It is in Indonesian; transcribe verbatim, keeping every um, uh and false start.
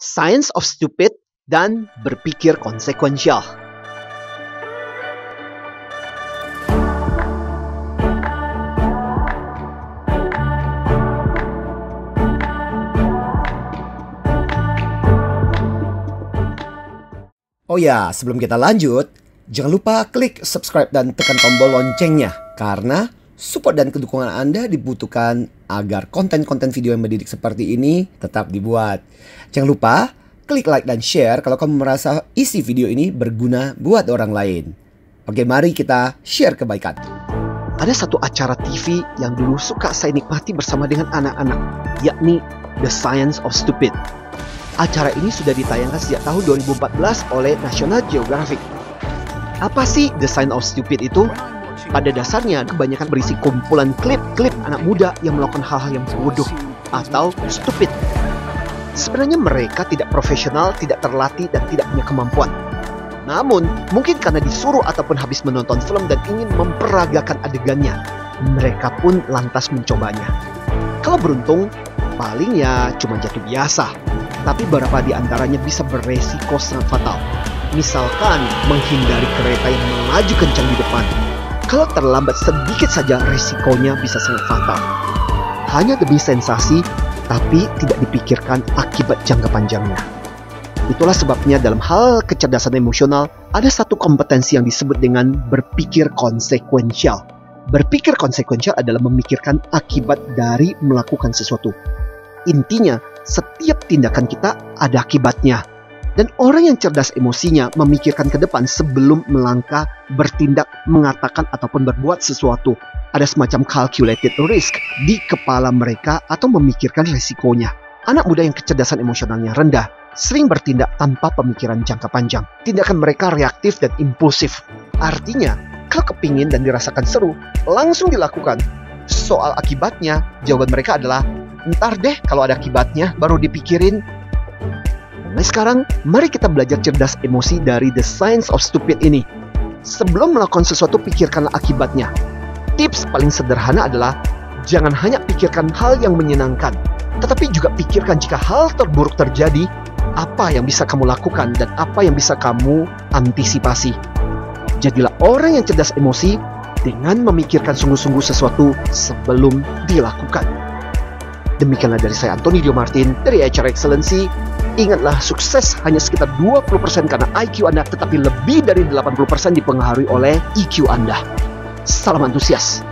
Science of Stupid dan Berpikir Konsekuensial. Oh ya, sebelum kita lanjut, jangan lupa klik subscribe dan tekan tombol loncengnya, karena support dan kedukungan Anda dibutuhkan agar konten-konten video yang mendidik seperti ini tetap dibuat. Jangan lupa klik like dan share kalau kamu merasa isi video ini berguna buat orang lain. Oke, mari kita share kebaikan. Ada satu acara T V yang dulu suka saya nikmati bersama dengan anak-anak, yakni The Science of Stupid. Acara ini sudah ditayangkan sejak tahun dua ribu empat belas oleh National Geographic. Apa sih The Science of Stupid itu? Pada dasarnya, kebanyakan berisi kumpulan klip-klip anak muda yang melakukan hal-hal yang bodoh atau stupid. Sebenarnya mereka tidak profesional, tidak terlatih, dan tidak punya kemampuan. Namun, mungkin karena disuruh ataupun habis menonton film dan ingin memperagakan adegannya, mereka pun lantas mencobanya. Kalau beruntung, paling ya cuma jatuh biasa. Tapi beberapa di antaranya bisa beresiko sangat fatal. Misalkan, menghindari kereta yang melaju kencang di depan. Kalau terlambat sedikit saja, resikonya bisa sangat fatal. Hanya demi sensasi, tapi tidak dipikirkan akibat jangka panjangnya. Itulah sebabnya dalam hal kecerdasan emosional, ada satu kompetensi yang disebut dengan berpikir konsekuensial. Berpikir konsekuensial adalah memikirkan akibat dari melakukan sesuatu. Intinya, setiap tindakan kita ada akibatnya. Dan orang yang cerdas emosinya memikirkan ke depan sebelum melangkah, bertindak, mengatakan, ataupun berbuat sesuatu. Ada semacam calculated risk di kepala mereka atau memikirkan risikonya. Anak muda yang kecerdasan emosionalnya rendah, sering bertindak tanpa pemikiran jangka panjang. Tindakan mereka reaktif dan impulsif. Artinya, kalau kepingin dan dirasakan seru, langsung dilakukan. Soal akibatnya, jawaban mereka adalah, ntar deh kalau ada akibatnya baru dipikirin. Nah sekarang, mari kita belajar cerdas emosi dari The Science of Stupid ini. Sebelum melakukan sesuatu, pikirkanlah akibatnya. Tips paling sederhana adalah, jangan hanya pikirkan hal yang menyenangkan, tetapi juga pikirkan jika hal terburuk terjadi, apa yang bisa kamu lakukan dan apa yang bisa kamu antisipasi. Jadilah orang yang cerdas emosi dengan memikirkan sungguh-sungguh sesuatu sebelum dilakukan. Demikianlah dari saya, Anthony Dio Martin, dari H R Excellency. Ingatlah, sukses hanya sekitar dua puluh persen karena I Q Anda, tetapi lebih dari delapan puluh persen dipengaruhi oleh I Q Anda. Salam antusias!